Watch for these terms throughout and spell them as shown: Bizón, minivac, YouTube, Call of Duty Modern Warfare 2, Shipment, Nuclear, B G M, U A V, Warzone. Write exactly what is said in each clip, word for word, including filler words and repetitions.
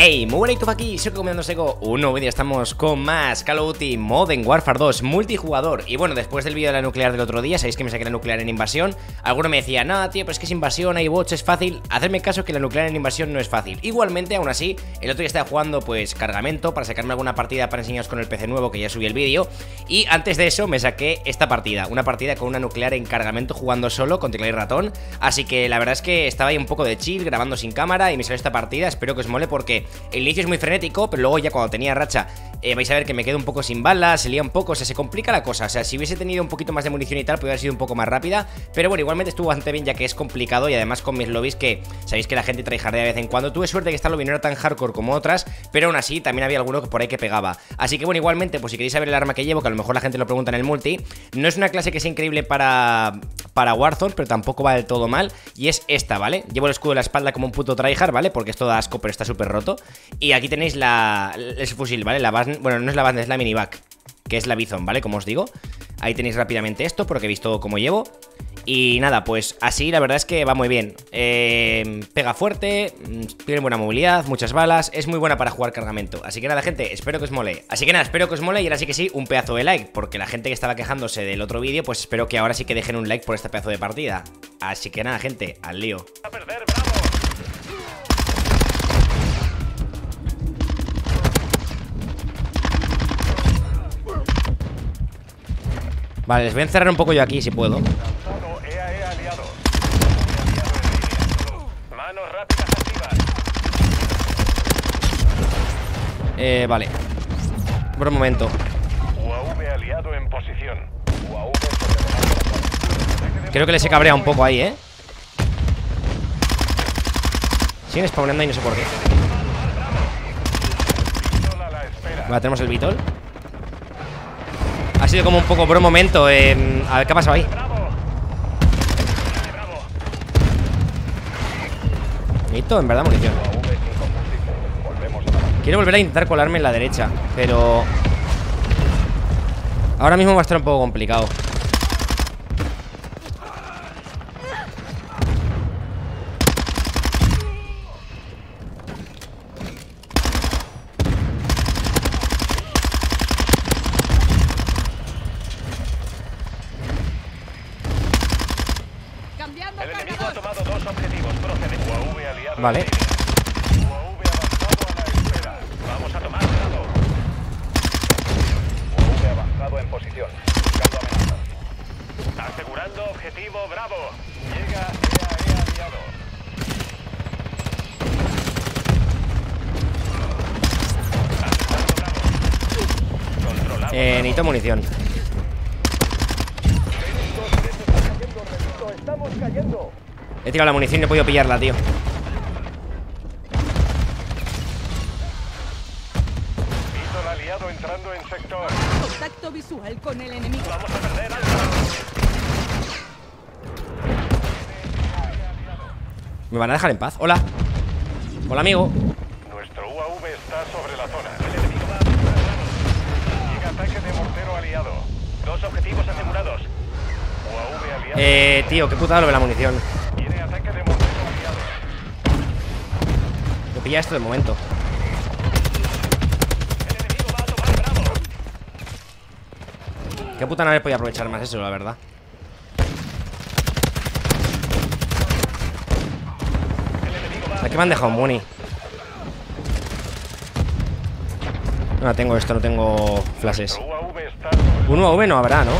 Hey, muy buena YouTube aquí, soy Comiendo Seco, un nuevo vídeo, estamos con más Call of Duty Modern Warfare dos multijugador. Y bueno, después del vídeo de la nuclear del otro día, sabéis que me saqué la nuclear en invasión. Alguno me decía, nada tío, pero es que es invasión, hay bots, es fácil. Hacerme caso que la nuclear en invasión no es fácil. Igualmente, aún así, el otro día estaba jugando pues cargamento para sacarme alguna partida para enseñaros con el P C nuevo, que ya subí el vídeo. Y antes de eso me saqué esta partida, una partida con una nuclear en cargamento jugando solo con teclado y ratón. Así que la verdad es que estaba ahí un poco de chill, grabando sin cámara y me salió esta partida, espero que os mole porque el inicio es muy frenético, pero luego ya cuando tenía racha eh, vais a ver que me quedo un poco sin balas, se lía un poco, o sea, se complica la cosa. O sea, si hubiese tenido un poquito más de munición y tal, podría haber sido un poco más rápida, pero bueno, igualmente estuvo bastante bien ya que es complicado. Y además con mis lobbies, que sabéis que la gente tryhardea de vez en cuando, tuve suerte que esta lobby no era tan hardcore como otras, pero aún así también había alguno que por ahí que pegaba. Así que bueno, igualmente, pues si queréis saber el arma que llevo, que a lo mejor la gente lo pregunta en el multi, no es una clase que sea increíble para, para Warzone, pero tampoco va del todo mal, y es esta, ¿vale? Llevo el escudo en la espalda como un puto tryhard, ¿vale? Porque esto da asco, pero está súper roto. Y aquí tenéis la, el fusil, ¿vale? La base, bueno, no es la base, es la minivac, que es la Bizón, ¿vale? Como os digo, ahí tenéis rápidamente esto porque he visto cómo llevo. Y nada, pues así la verdad es que va muy bien. eh, Pega fuerte, tiene buena movilidad, muchas balas, es muy buena para jugar cargamento. Así que nada gente, espero que os mole. Así que nada, espero que os mole y ahora sí que sí, un pedazo de like, porque la gente que estaba quejándose del otro vídeo, pues espero que ahora sí que dejen un like por este pedazo de partida. Así que nada gente, al lío. A perder, bravo. Vale, les voy a encerrar un poco yo aquí si puedo. Eh, vale. Por un momento. Creo que les he cabreado un poco ahí, ¿eh? Siguen spawnando y no sé por qué. Vale, tenemos el Vitol. Ha sido como un poco por un momento. eh, A ver, ¿qué ha pasado ahí? Bonito, en verdad, munición. Quiero volver a intentar colarme en la derecha, pero ahora mismo va a estar un poco complicado. Vale. Eh, necesito munición. He tirado la munición y no he podido pillarla, tío. Entrando en sector. Contacto visual con el enemigo. Vamos a perder algo. Me van a dejar en paz. Hola. Hola, amigo. Nuestro U A V está sobre la zona. El enemigo va a disparar. Llega ataque de mortero aliado. Dos objetivos asegurados. U A V aliado. Eh, tío, qué putada lo de la munición. Tiene ataque de mortero aliado. Lo pilla esto de momento. Qué puta, no me podía aprovechar más eso, la verdad. Aquí me han dejado muni. No tengo esto, no tengo flashes. Un U A V no habrá, ¿no?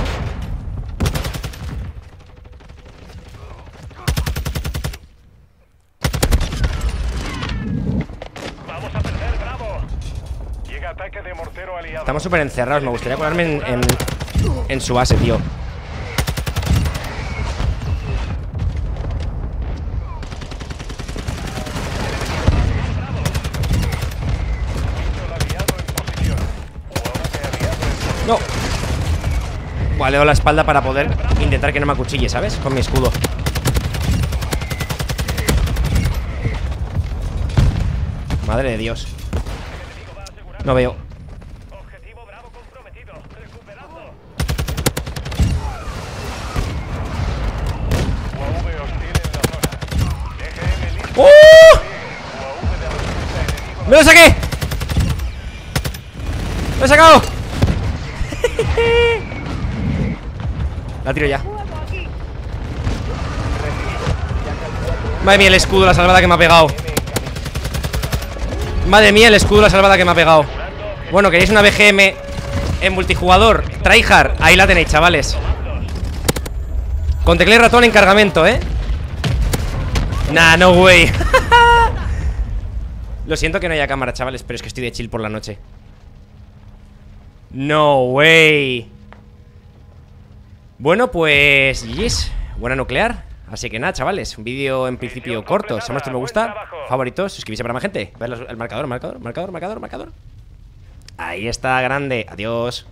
Estamos súper encerrados, me gustaría colarme en, en... en su base, tío. No. Vale, le doy la espalda para poder intentar que no me acuchille, ¿sabes? Con mi escudo. Madre de Dios. No veo. ¡Me lo saqué! ¡Lo he sacado! La tiro ya. Madre mía, el escudo, la salvada que me ha pegado. Madre mía, el escudo, la salvada que me ha pegado. Bueno, ¿queréis una B G M en multijugador? Tryhard, ahí la tenéis, chavales. Con teclado y ratón en cargamento, ¿eh? Nah, no way. Lo siento que no haya cámara, chavales, pero es que estoy de chill por la noche. No way. Bueno, pues yes. Buena nuclear. Así que nada, chavales, un vídeo en principio corto. Si os ha gustado, me gusta, favoritos, suscribirse para más gente. Ver el marcador, marcador, marcador, marcador, marcador. Ahí está, grande, adiós.